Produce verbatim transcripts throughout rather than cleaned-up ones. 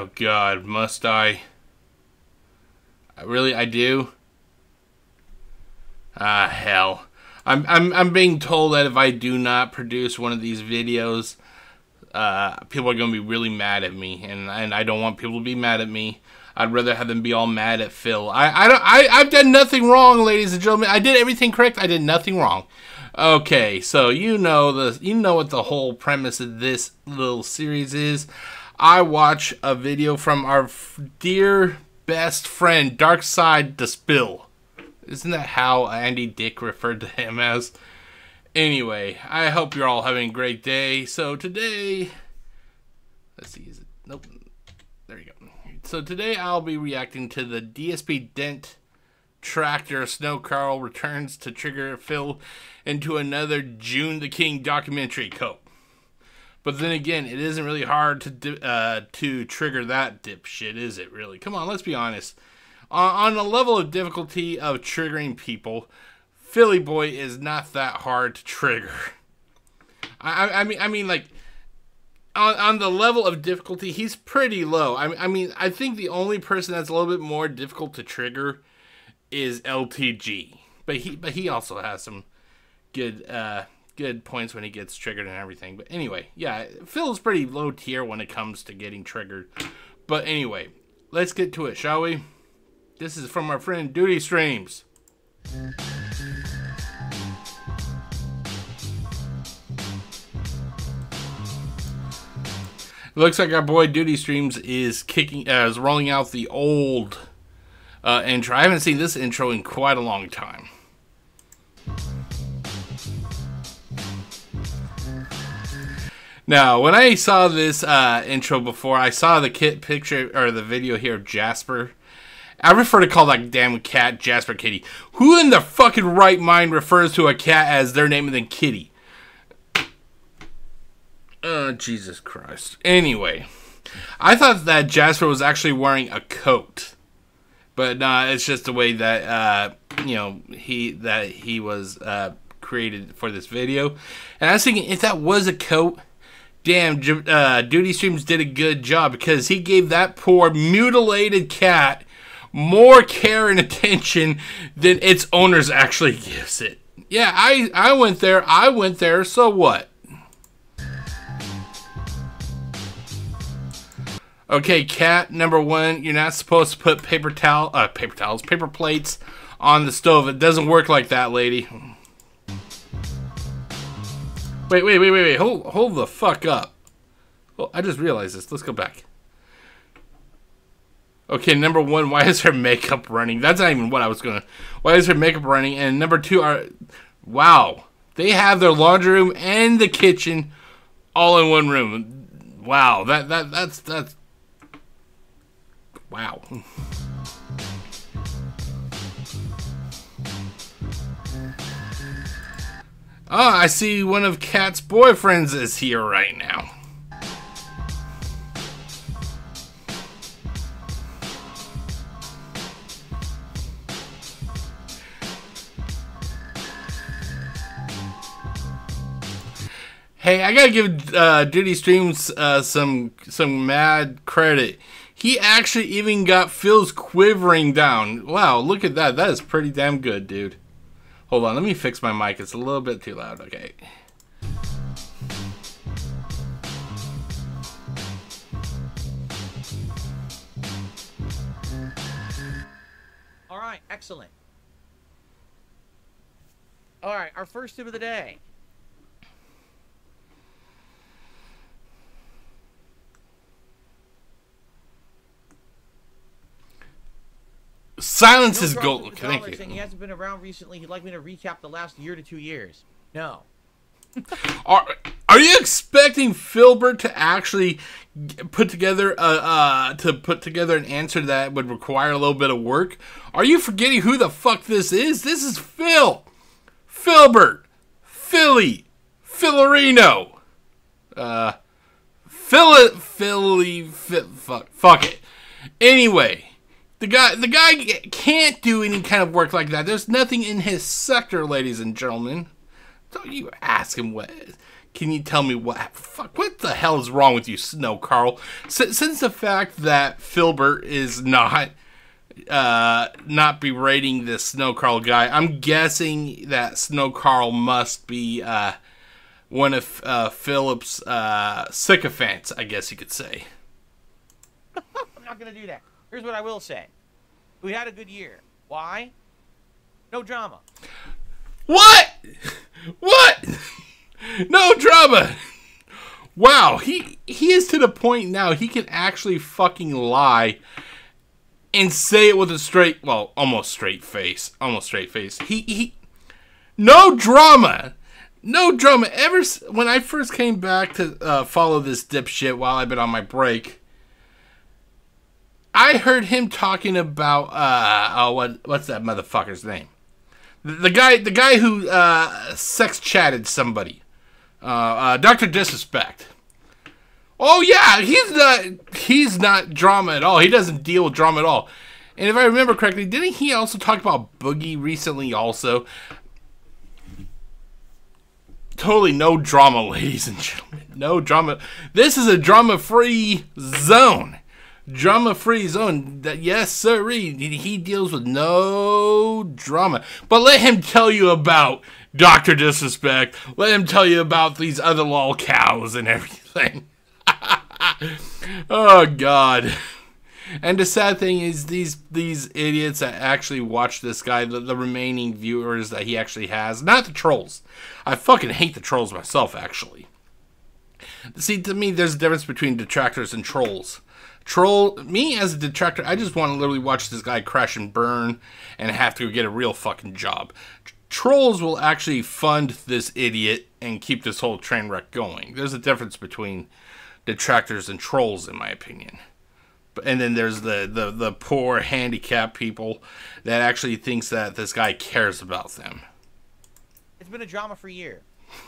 Oh God, must I? I really, I do? Ah, hell. I'm, I'm, I'm being told that if I do not produce one of these videos, uh, people are going to be really mad at me, and, and I don't want people to be mad at me. I'd rather have them be all mad at Phil. I, I don't, I, I've done nothing wrong, ladies and gentlemen. I did everything correct. I did nothing wrong. Okay, so you know the, you know what the whole premise of this little series is. I watch a video from our f dear best friend, Darkside the Spill. Isn't that how Andy Dick referred to him as? Anyway, I hope you're all having a great day. So today, let's see, is it, nope, there you go. So today I'll be reacting to the D S P Dent Tractor Snow Karl returns to trigger Phil into another June the King documentary cope. But then again, it isn't really hard to uh, to trigger that dipshit, is it really? Come on, let's be honest. On the level of difficulty of triggering people, Philly Boy is not that hard to trigger. I, I mean, I mean, like, on, on the level of difficulty, he's pretty low. I, I mean, I think the only person that's a little bit more difficult to trigger is L T G. But he, but he also has some good, uh, good points when he gets triggered and everything. But anyway, yeah, Phil's pretty low tier when it comes to getting triggered. But anyway, let's get to it, shall we? This is from our friend Doody Streams. Looks like our boy Doody Streams is kicking, uh, is rolling out the old uh, intro. I haven't seen this intro in quite a long time. Now, when I saw this uh, intro before, I saw the kit picture or the video here of Jasper. I refer to call that damn cat Jasper Kitty. Who in the fucking right mind refers to a cat as their name and then Kitty? Oh, Jesus Christ. Anyway, I thought that Jasper was actually wearing a coat. But nah, it's just the way that, uh, you know, he that he was uh, created for this video. And I was thinking, if that was a coat, damn, uh, Doody Streams did a good job. Because he gave that poor mutilated cat more care and attention than its owners actually gives it. Yeah, I, I went there, I went there, so what? Okay, cat number one, you're not supposed to put paper towel, uh, paper towels, paper plates on the stove. It doesn't work like that, lady. Wait, wait, wait, wait, wait, hold, hold the fuck up. Well, I just realized this, let's go back. Okay, number one, why is her makeup running? That's not even what I was gonna... Why is her makeup running? And number two, are, wow. They have their laundry room and the kitchen all in one room. Wow, that, that that's... that's wow. Ah, I see one of Kat's boyfriends is here right now. Hey, I gotta give uh, Doody Streams uh, some some mad credit. He actually even got Phil's quivering down. Wow, look at that. That is pretty damn good, dude. Hold on, let me fix my mic. It's a little bit too loud. Okay. All right, excellent. All right, our first tip of the day. Silence no is gold. Thank you. He hasn't been around recently. He'd like me to recap the last year to two years. No. are Are you expecting Philbert to actually put together a uh, to put together an answer that would require a little bit of work? Are you forgetting who the fuck this is? This is Phil, Philbert, Philly, Filorino, uh, Phil, Philly, Phil, fuck, fuck it. Anyway. The guy, the guy can't do any kind of work like that. There's nothing in his sector, ladies and gentlemen. Don't you ask him what. Can you tell me what fuck? What the hell is wrong with you, Snow Karl? S since the fact that Filbert is not uh, not berating this Snow Karl guy, I'm guessing that Snow Karl must be uh, one of uh, Philip's uh, sycophants, I guess you could say. I'm not gonna do that. Here's what I will say: we had a good year. Why? No drama. What? What? No drama. Wow, he he is to the point now he can actually fucking lie and say it with a straight, well, almost straight face, almost straight face. He he, no drama, no drama. Ever when I first came back to uh, follow this dipshit while I've been on my break, I heard him talking about uh oh what what's that motherfucker's name? The, the guy the guy who uh sex chatted somebody. Uh, uh, Doctor Disrespect. Oh yeah, he's not he's not drama at all. He doesn't deal with drama at all. And if I remember correctly, didn't he also talk about Boogie recently also? Totally no drama, ladies and gentlemen. No drama. This is a drama-free zone. Drama-free zone. That, yes, sirree. He deals with no drama. But let him tell you about Doctor Disrespect. Let him tell you about these other lol cows and everything. Oh, God. And the sad thing is these these idiots that actually watch this guy, the, the remaining viewers that he actually has, not the trolls. I fucking hate the trolls myself, actually. See, to me, there's a difference between detractors and trolls. Troll, me as a detractor, I just want to literally watch this guy crash and burn and have to get a real fucking job. Trolls will actually fund this idiot and keep this whole train wreck going. There's a difference between detractors and trolls, in my opinion. And then there's the, the, the poor handicapped people that actually thinks that this guy cares about them. It's been a drama for a year.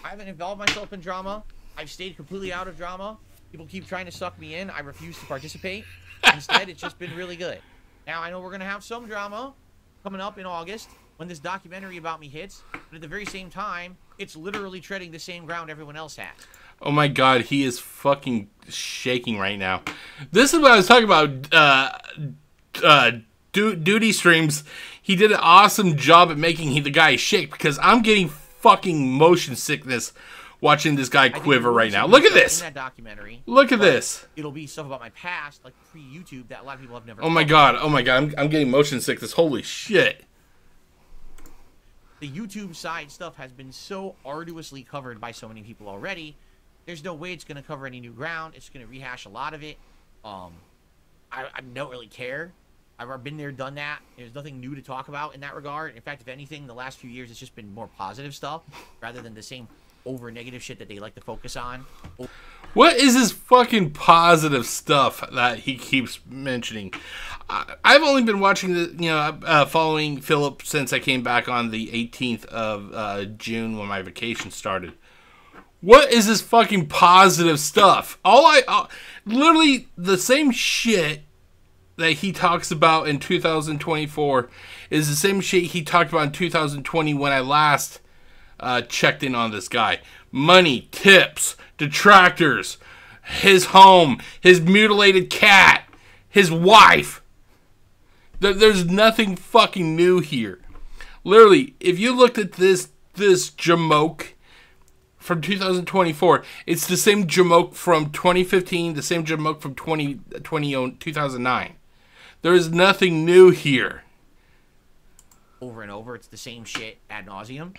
I haven't involved myself in drama. I've stayed completely out of drama. People keep trying to suck me in. I refuse to participate. Instead, it's just been really good. Now, I know we're going to have some drama coming up in August, when this documentary about me hits, but at the very same time, it's literally treading the same ground everyone else has. Oh my God, he is fucking shaking right now. This is what I was talking about. Uh, uh, Do Doody Streams, he did an awesome job at making he, the guy shake, because I'm getting fucking motion sickness watching this guy quiver right now. Look at this. In that documentary, look at this. It'll be stuff about my past, like pre-YouTube, that a lot of people have never. Oh my God, oh my God, I'm, I'm getting motion sickness. Holy shit. The YouTube side stuff has been so arduously covered by so many people already. There's no way it's going to cover any new ground. It's going to rehash a lot of it. Um, I, I don't really care. I've been there, done that. There's nothing new to talk about in that regard. In fact, if anything, the last few years, it's just been more positive stuff rather than the same over negative shit that they like to focus on. Over what is this fucking positive stuff that he keeps mentioning? I, I've only been watching the, you know, uh, following Philip since I came back on the eighteenth of uh, June when my vacation started. What is this fucking positive stuff? All I, uh, literally the same shit that he talks about in two thousand twenty-four is the same shit he talked about in two thousand twenty when I last uh, checked in on this guy. Money, tips, detractors, his home, his mutilated cat, his wife. There, there's nothing fucking new here. Literally, if you looked at this this jamoke from two thousand twenty-four, it's the same jamoke from twenty fifteen, the same jamoke from twenty, twenty, two thousand nine. There is nothing new here. Over and over, it's the same shit ad nauseum.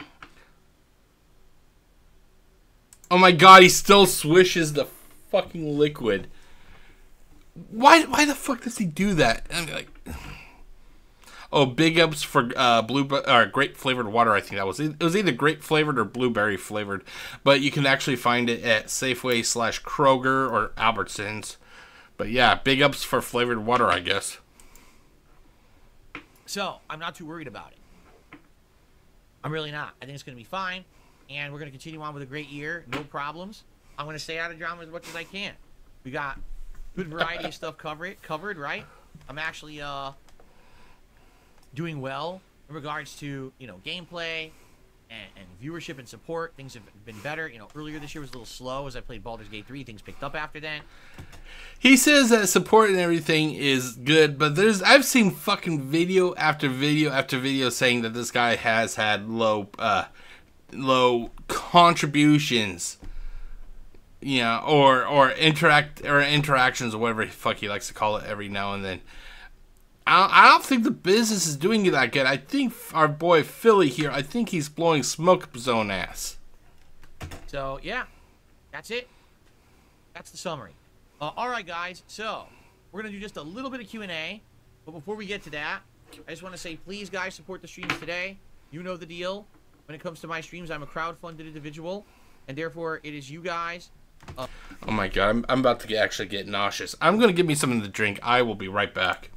Oh my God, he still swishes the fucking liquid. Why why the fuck does he do that? I mean, like, oh, big ups for uh, blue or grape flavored water. I think that was it. Was either grape flavored or blueberry flavored, but you can actually find it at Safeway slash Kroger or Albertsons. But yeah, big ups for flavored water, I guess. So I'm not too worried about it. I'm really not. I think it's gonna be fine. And we're going to continue on with a great year. No problems. I'm going to stay out of drama as much as I can. We got good variety of stuff covered, covered, right? I'm actually uh, doing well in regards to, you know, gameplay and, and viewership and support. Things have been better. You know, earlier this year was a little slow as I played Baldur's Gate three. Things picked up after that. He says that support and everything is good, but there's I've seen fucking video after video after video saying that this guy has had low uh, low contributions. Yeah, you know, or or interact or interactions or whatever the fuck he likes to call it every now and then. I don't think the business is doing it that good. I think our boy Philly here, I think he's blowing smoke up his own ass. So, yeah. That's it. That's the summary. Uh, all right, guys. So, we're going to do just a little bit of Q and A. But before we get to that, I just want to say, please, guys, support the streams today. You know the deal. When it comes to my streams, I'm a crowdfunded individual. And therefore, it is you guys. Uh oh, my God. I'm, I'm about to get, actually get nauseous. I'm going to give me something to drink. I will be right back.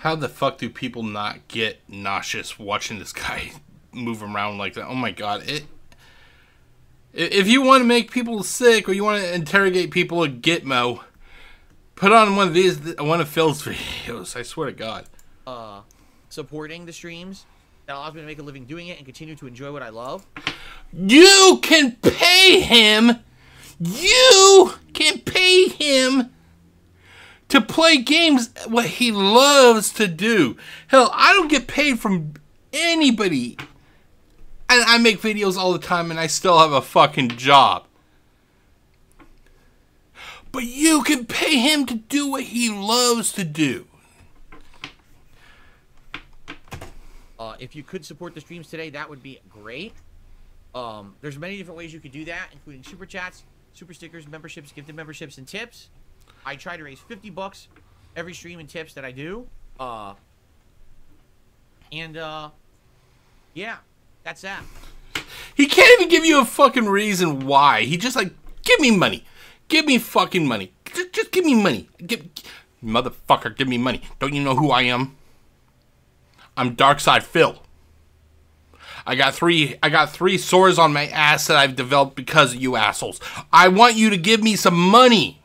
How the fuck do people not get nauseous watching this guy move around like that? Oh my god! It. If you want to make people sick or you want to interrogate people at Gitmo, put on one of these, one of Phil's videos. I swear to God. Uh, supporting the streams that allows me to make a living doing it and continue to enjoy what I love. You can pay him. You can pay him. To play games, what he loves to do. Hell, I don't get paid from anybody. And I make videos all the time and I still have a fucking job. But you can pay him to do what he loves to do. Uh, if you could support the streams today, that would be great. Um, there's many different ways you could do that, including super chats, super stickers, memberships, gifted memberships, and tips. I try to raise fifty bucks every stream and tips that I do. Uh, and, uh, yeah, that's that. He can't even give you a fucking reason why. He just like, give me money. Give me fucking money. Just, just give me money. Give, motherfucker, give me money. Don't you know who I am? I'm Darkside Phil. I got three I got three sores on my ass that I've developed because of you assholes. I want you to give me some money.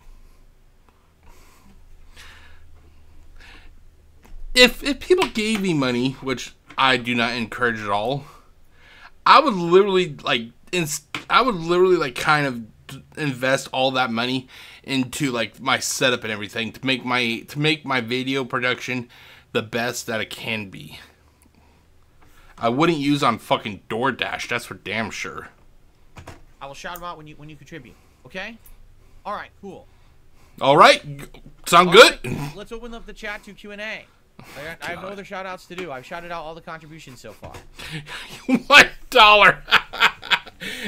If, if people gave me money, which I do not encourage at all, I would literally like inst I would literally like kind of invest all that money into like my setup and everything to make my to make my video production the best that it can be. I wouldn't use on fucking DoorDash, that's for damn sure. I will shout them out when you when you contribute. Okay? All right, cool. All right, sound all good? Right. Let's open up the chat to Q and A. I, got, I have no other shout outs to do. I've shouted out all the contributions so far. One dollar.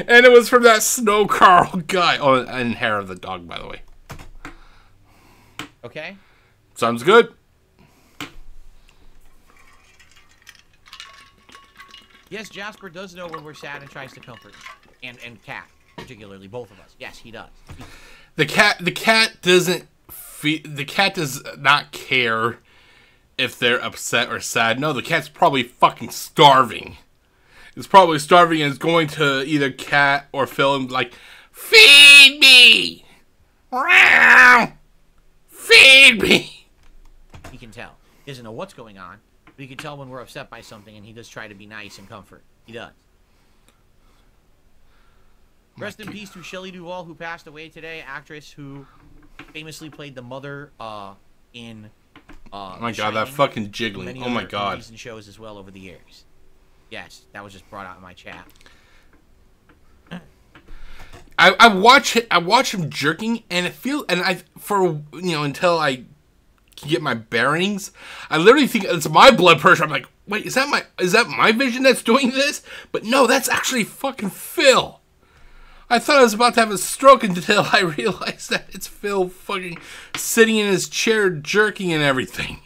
And it was from that Snow Karl guy. Oh, and hair of the dog, by the way. Okay. Sounds good. Yes, Jasper does know when we're sad and tries to comfort. And and Cat, particularly, both of us. Yes, he does. The cat the cat doesn't fe the cat does not care if they're upset or sad. No, the cat's probably fucking starving. It's probably starving and it's going to either Cat or Phil and like, feed me! Feed me! He can tell. He doesn't know what's going on, but he can tell when we're upset by something and he does try to be nice and comfort. He does. Rest in peace to Shelley Duvall, who passed away today, actress who famously played the mother uh, in... Uh, oh my god, that fucking jiggling. Oh my god. Movies and shows as well over the years. Yes, that was just brought out in my chat. I I watch it, I watch him jerking and it feels and I for you know until I get my bearings, I literally think it's my blood pressure. I'm like, wait, is that my is that my vision that's doing this? But no, that's actually fucking Phil. I thought I was about to have a stroke until I realized that it's Phil fucking sitting in his chair jerking and everything.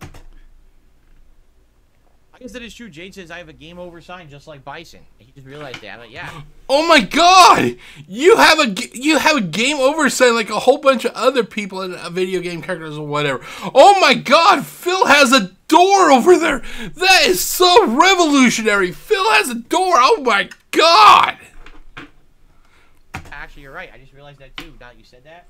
I guess that is true. Jade says I have a game over sign just like Bison. He just realized that, but yeah. Oh my god! You have a you have a game over sign like a whole bunch of other people in a video game characters or whatever. Oh my god! Phil has a door over there. That is so revolutionary. Phil has a door. Oh my god! Actually, you're right. I just realized that too. Now that you said that.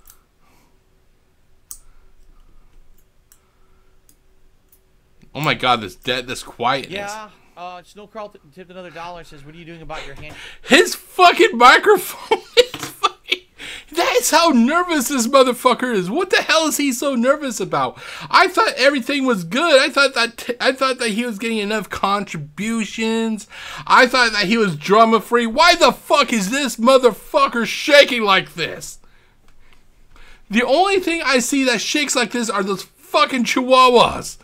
Oh my god, this dead, this quietness. Yeah, Uh, Snow Karl tipped another dollar. Says, "What are you doing about your hand?" His fucking microphone is fucking. That's how nervous this motherfucker is. What the hell is he so nervous about? I thought everything was good. I thought that I thought that he was getting enough contributions. I thought that he was drama free. Why the fuck is this motherfucker shaking like this? The only thing I see that shakes like this are those fucking chihuahuas.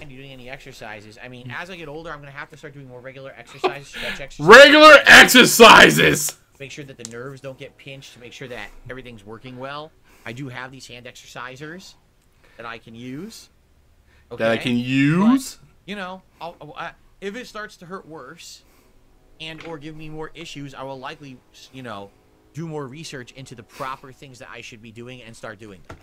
And you doing any exercises? I mean, as I get older, I'm gonna have to start doing more regular exercises, stretch exercises. Regular exercises. Make sure that the nerves don't get pinched. Make sure that everything's working well. I do have these hand exercisers that I can use. Okay? That I can use. But, you know, I'll, I, if it starts to hurt worse, and or give me more issues, I will likely, you know, do more research into the proper things that I should be doing and start doing them.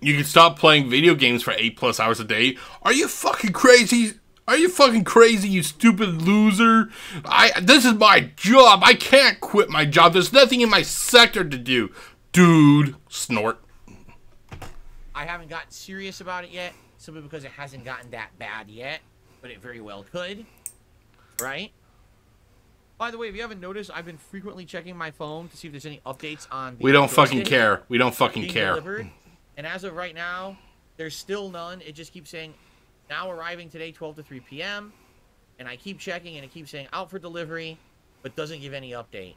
You can stop playing video games for eight plus hours a day. Are you fucking crazy? Are you fucking crazy, you stupid loser? I this is my job. I can't quit my job. There's nothing in my sector to do. Dude, snort. I haven't gotten serious about it yet, simply because it hasn't gotten that bad yet, but it very well could. Right? By the way, if you haven't noticed, I've been frequently checking my phone to see if there's any updates on the We don't fucking care. We don't fucking care. Delivered. And as of right now, there's still none. It just keeps saying, now arriving today, twelve to three P M And I keep checking, and it keeps saying, out for delivery, but doesn't give any update.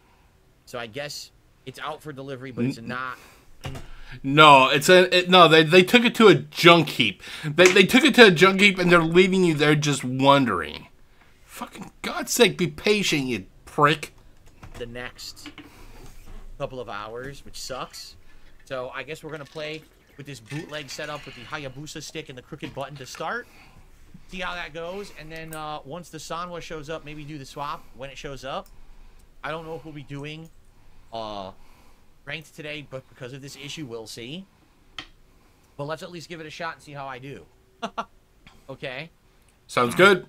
So I guess it's out for delivery, but it's not. No, it's a, it, no. They, they took it to a junk heap. They, they took it to a junk heap, and they're leaving you there just wondering. Fucking God's sake, be patient, you prick. The next couple of hours, which sucks. So I guess we're going to play with this bootleg setup with the Hayabusa stick and the crooked button to start. See how that goes. And then uh, once the Sanwa shows up, maybe do the swap when it shows up. I don't know if we'll be doing uh, ranked today, but because of this issue, we'll see. But let's at least give it a shot and see how I do. Okay. Sounds good.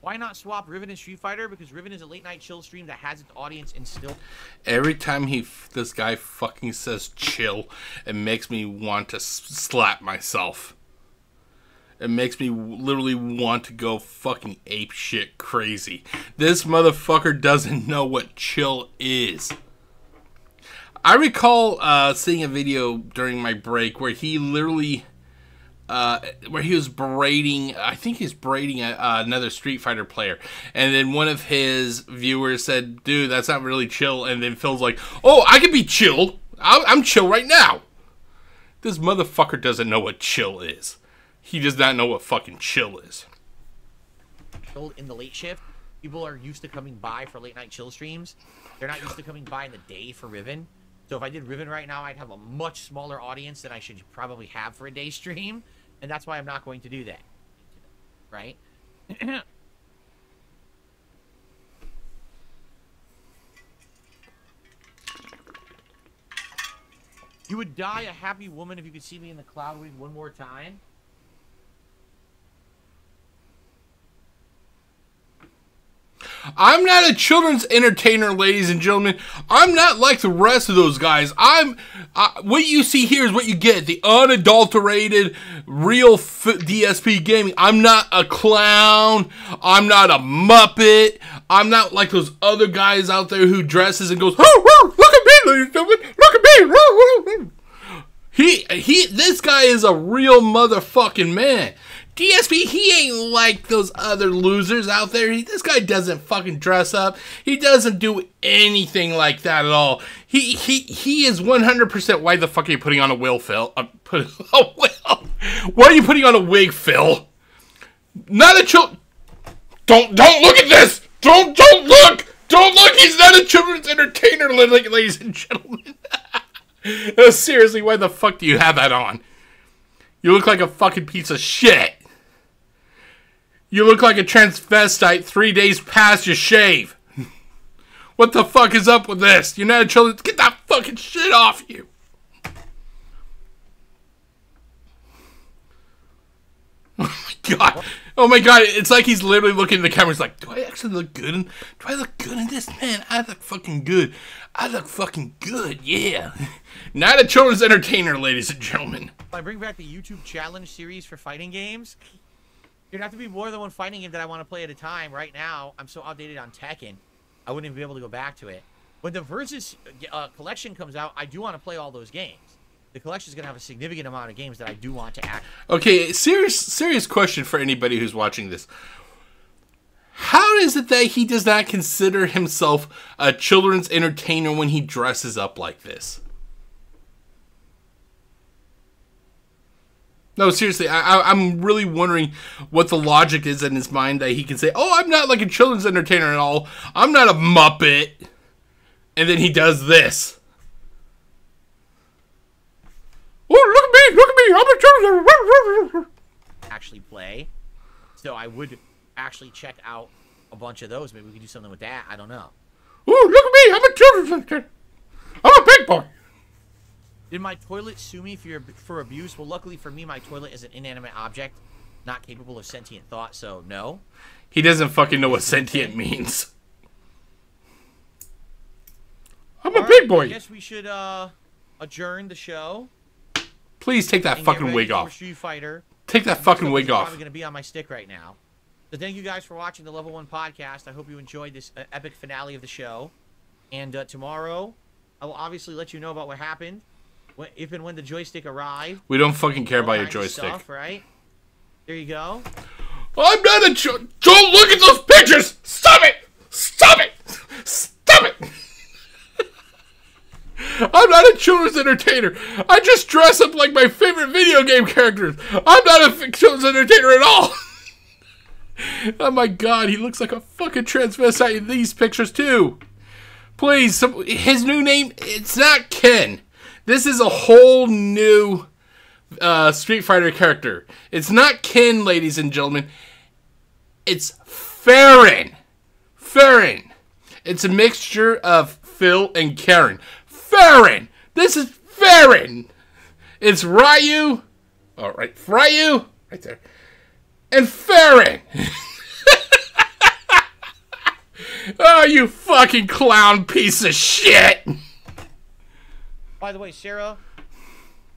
Why not swap Riven and Street Fighter? Because Riven is a late night chill stream that has its audience and still. Every time he, f this guy fucking says chill, it makes me want to s slap myself. It makes me literally want to go fucking ape shit crazy. This motherfucker doesn't know what chill is. I recall uh, seeing a video during my break where he literally. Uh, where he was berating, I think he's berating a, uh, another Street Fighter player, and then one of his viewers said, "Dude, that's not really chill." And then Phil's like, "Oh, I can be chilled. I'm, I'm chill right now." This motherfucker doesn't know what chill is. He does not know what fucking chill is. In the late shift, people are used to coming by for late night chill streams. They're not used to coming by in the day for Riven. So if I did Riven right now, I'd have a much smaller audience than I should probably have for a day stream. And that's why I'm not going to do that. Right? You would die a happy woman if you could see me in the cloud wave one more time. I'm not a children's entertainer, ladies and gentlemen. I'm not like the rest of those guys. I'm uh, what you see here is what you get. The unadulterated, real f D S P gaming. I'm not a clown. I'm not a Muppet. I'm not like those other guys out there who dresses and goes, "Oh, oh, look at me, ladies and gentlemen. Look at me." Oh, oh, oh. He, he, this guy is a real motherfucking man. D S P, he ain't like those other losers out there. He, this guy doesn't fucking dress up. He doesn't do anything like that at all. He he he is one hundred percent. Why the fuck are you putting on a wig, Phil? Uh, put, oh, well, why are you putting on a wig, Phil? Not a child. Don't don't look at this. Don't don't look. Don't look. He's not a children's entertainer, ladies and gentlemen. No, seriously, why the fuck do you have that on? You look like a fucking piece of shit. You look like a transvestite three days past your shave. What the fuck is up with this? You're not a children. Get that fucking shit off you. Oh my god. Oh my god. It's like he's literally looking at the camera. He's like, do I actually look good? In, do I look good in this? Man, I look fucking good. I look fucking good. Yeah. Not a children's entertainer, ladies and gentlemen. I bring back the YouTube challenge series for fighting games. There'd have to be more than one fighting game that I want to play at a time. Right now, I'm so outdated on Tekken. I wouldn't even be able to go back to it. When the Versus uh, collection comes out, I do want to play all those games. The collection is going to have a significant amount of games that I do want to act. Okay, serious serious question for anybody who's watching this. How is it that he does not consider himself a children's entertainer when he dresses up like this? No, seriously, I, I, I'm really wondering what the logic is in his mind that he can say, oh, I'm not like a children's entertainer at all. I'm not a Muppet. And then he does this. Oh, look at me, look at me, I'm a children's entertainer. Actually play. So I would actually check out a bunch of those. Maybe we can do something with that. I don't know. Oh, look at me, I'm a children's entertainer. I'm a big boy. Did my toilet sue me for, your, for abuse? Well, luckily for me, my toilet is an inanimate object, not capable of sentient thought, so no. He doesn't fucking know what sentient means. I'm a big boy. I guess we should uh, adjourn the show. Please take that fucking wig off. Street Fighter. Take that fucking wig off. I'm probably gonna be on my stick right now. So thank you guys for watching the Level One Podcast. I hope you enjoyed this uh, epic finale of the show. And uh, tomorrow, I will obviously let you know about what happened. When, if and when the joystick arrived. We don't fucking care about your joystick. Stuff, right? There you go. I'm not a jo- Don't look at those pictures! Stop it! Stop it! Stop it! I'm not a children's entertainer. I just dress up like my favorite video game characters. I'm not a children's entertainer at all. Oh my god, he looks like a fucking transvestite in these pictures too. Please, some, his new name, it's not Ken. This is a whole new uh, Street Fighter character. It's not Ken, ladies and gentlemen. It's Farron. Farron. It's a mixture of Phil and Karen. Farron. This is Farron. It's Ryu. All right, Ryu, right there, and Farron. Oh, you fucking clown piece of shit. By the way, Sarah,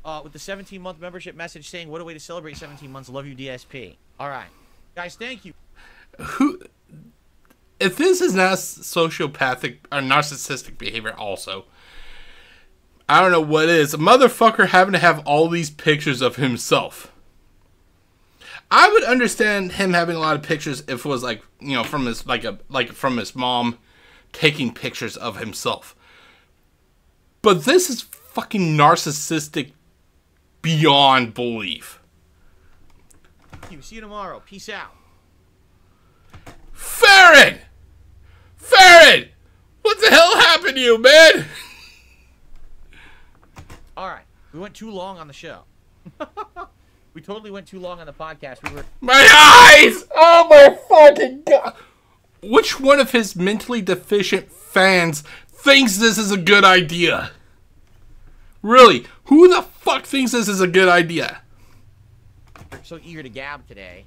uh, with the seventeen month membership message saying, what a way to celebrate seventeen months. Love you, D S P. All right. Guys, thank you. Who, if this is not sociopathic or narcissistic behavior also, I don't know what it is. A motherfucker having to have all these pictures of himself. I would understand him having a lot of pictures if it was like, you know, from his, like a, like from his mom taking pictures of himself. But this is fucking narcissistic beyond belief. See you tomorrow. Peace out. Farron! Farron! What the hell happened to you, man? Alright. We went too long on the show. We totally went too long on the podcast. We were my eyes! Oh my fucking god! Which one of his mentally deficient fans thinks this is a good idea? Really, who the fuck thinks this is a good idea? I'm so eager to gab today,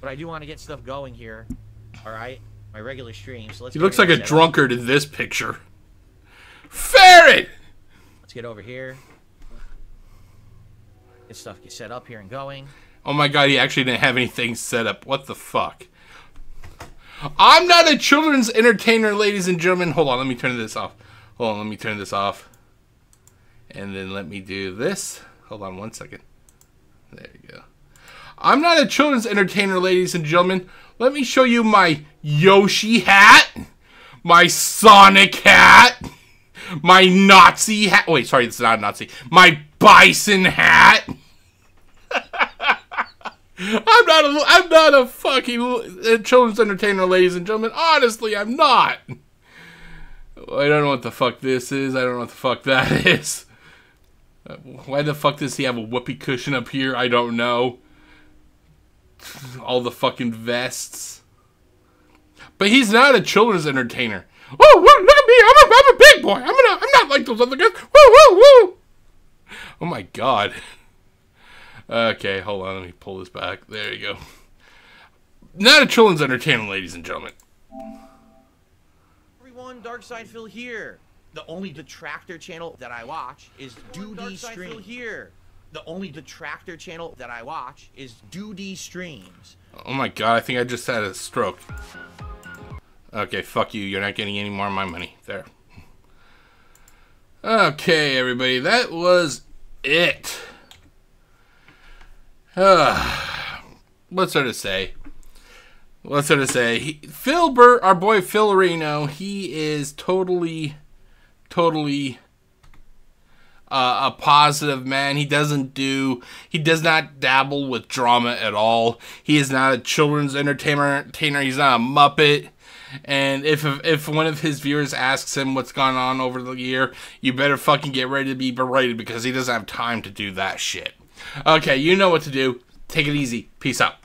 but I do want to get stuff going here. All right, my regular stream. So let's. He looks like a drunkard in this picture. Farron. Let's get over here. Get stuff get set up here and going. Oh my god, he actually didn't have anything set up. What the fuck? I'm not a children's entertainer, ladies and gentlemen. Hold on, let me turn this off. Hold on, let me turn this off. And then let me do this. Hold on one second. There you go. I'm not a children's entertainer, ladies and gentlemen. Let me show you my Yoshi hat. My Sonic hat. My Nazi hat. Wait, sorry, it's not a Nazi. My Bison hat. I'm not a, I'm not a fucking children's entertainer, ladies and gentlemen. Honestly, I'm not. I don't know what the fuck this is. I don't know what the fuck that is. Why the fuck does he have a whoopee cushion up here? I don't know. All the fucking vests. But he's not a children's entertainer. Oh, whoa, look at me. I'm a, I'm a big boy. I'm, gonna, I'm not like those other guys. Woo, woo, woo. Oh, my God. Okay, hold on. Let me pull this back. There you go. Not a children's entertainment, ladies and gentlemen. Everyone, Darkside Phil here. The only detractor channel that I watch is Doody Streams. Here. The only detractor channel that I watch is Doody Streams. Oh my god, I think I just had a stroke. Okay, fuck you. You're not getting any more of my money. There. Okay, everybody. That was it. Uh, what's there to say? What's there to say? He, Phil Burt, our boy Phil Reno, he is totally, totally uh, a positive man. He doesn't do, he does not dabble with drama at all. He is not a children's entertainer. He's not a Muppet. And if if one of his viewers asks him what's gone on over the year, you better fucking get ready to be berated because he doesn't have time to do that shit. Okay, you know what to do. Take it easy. Peace out.